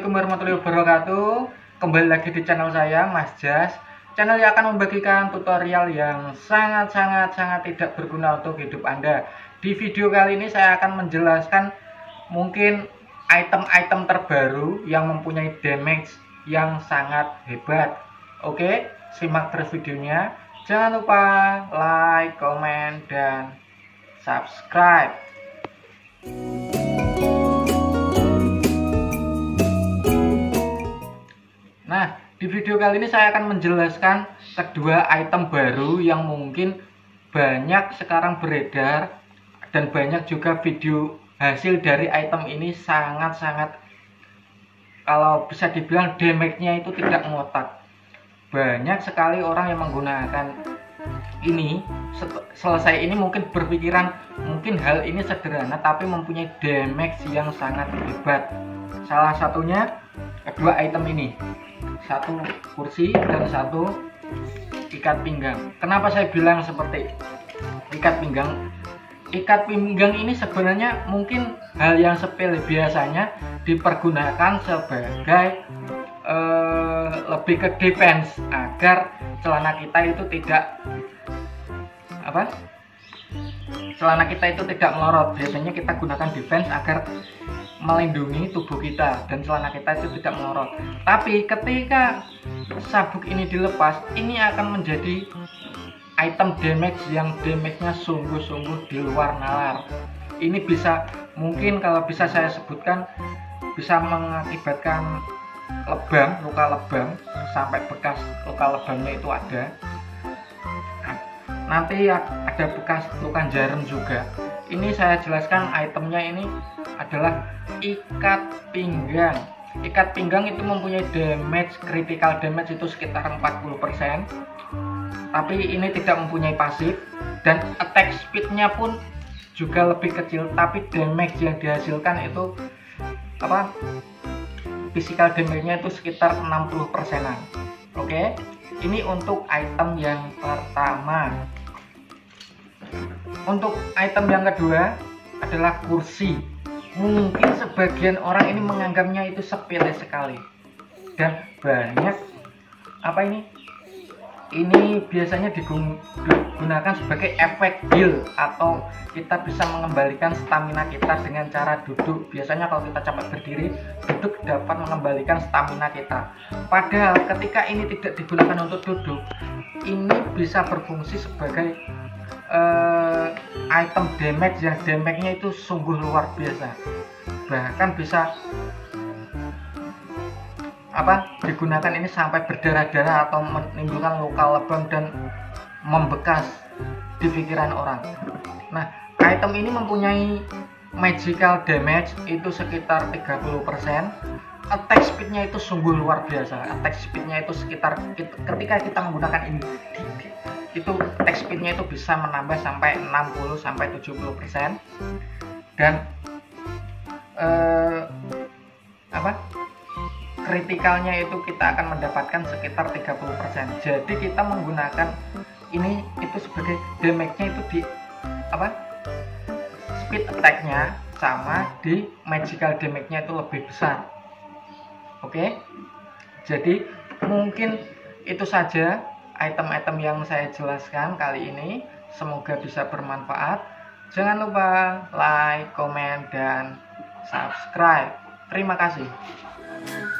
Assalamualaikum warahmatullahi wabarakatuh. Kembali lagi di channel saya Mas Jas. Channel yang akan membagikan tutorial yang sangat tidak berguna untuk hidup Anda. Di video kali ini saya akan menjelaskan mungkin item-item terbaru yang mempunyai damage yang sangat hebat. Oke, simak terus videonya. Jangan lupa like, komen, dan subscribe. Nah, di video kali ini saya akan menjelaskan kedua item baru yang mungkin banyak sekarang beredar dan banyak juga video hasil dari item ini sangat-sangat, kalau bisa dibilang damage-nya itu tidak ngotak. Banyak sekali orang yang menggunakan ini. Selesai ini mungkin berpikiran mungkin hal ini sederhana tapi mempunyai damage yang sangat hebat. Salah satunya kedua item ini, satu kursi dan satu ikat pinggang. Kenapa saya bilang seperti ikat pinggang? Ikat pinggang ini sebenarnya mungkin hal yang sepele, biasanya dipergunakan sebagai lebih ke defense agar celana kita itu tidak melorot. Biasanya kita gunakan defense agar melindungi tubuh kita dan celana kita itu tidak melorot. Tapi ketika sabuk ini dilepas, ini akan menjadi item damage yang damage-nya sungguh-sungguh di luar nalar. Ini bisa, mungkin kalau bisa saya sebutkan, bisa mengakibatkan lebam, luka lebam, sampai bekas luka lebamnya itu ada. Nanti ada bekas luka jarum juga. Ini saya jelaskan itemnya, ini adalah ikat pinggang. Ikat pinggang itu mempunyai damage, critical damage itu sekitar 40%. Tapi ini tidak mempunyai pasif dan attack speednya pun juga lebih kecil. Tapi damage yang dihasilkan itu physical damage-nya itu sekitar 60%-an. Oke, ini untuk item yang pertama. Untuk item yang kedua adalah kursi. Mungkin sebagian orang ini menganggapnya itu sepele sekali dan banyak ini biasanya digunakan sebagai efek heal, atau kita bisa mengembalikan stamina kita dengan cara duduk. Biasanya kalau kita capek berdiri, duduk dapat mengembalikan stamina kita. Padahal ketika ini tidak digunakan untuk duduk, ini bisa berfungsi sebagai item damage yang damage-nya itu sungguh luar biasa. Bahkan bisa digunakan ini sampai berdarah-darah atau menimbulkan luka lebam dan membekas di pikiran orang. Nah, item ini mempunyai magical damage itu sekitar 30%. Attack speednya itu sungguh luar biasa. Attack speednya itu sekitar, ketika kita menggunakan ini, itu attack speednya itu bisa menambah sampai 60-70%. Dan kritikalnya itu kita akan mendapatkan sekitar 30%. Jadi kita menggunakan ini itu sebagai damage-nya itu di speed attack-nya sama di magical damage-nya itu lebih besar. Oke. Jadi mungkin itu saja item-item yang saya jelaskan kali ini. Semoga bisa bermanfaat. Jangan lupa like, komen, dan subscribe. Terima kasih.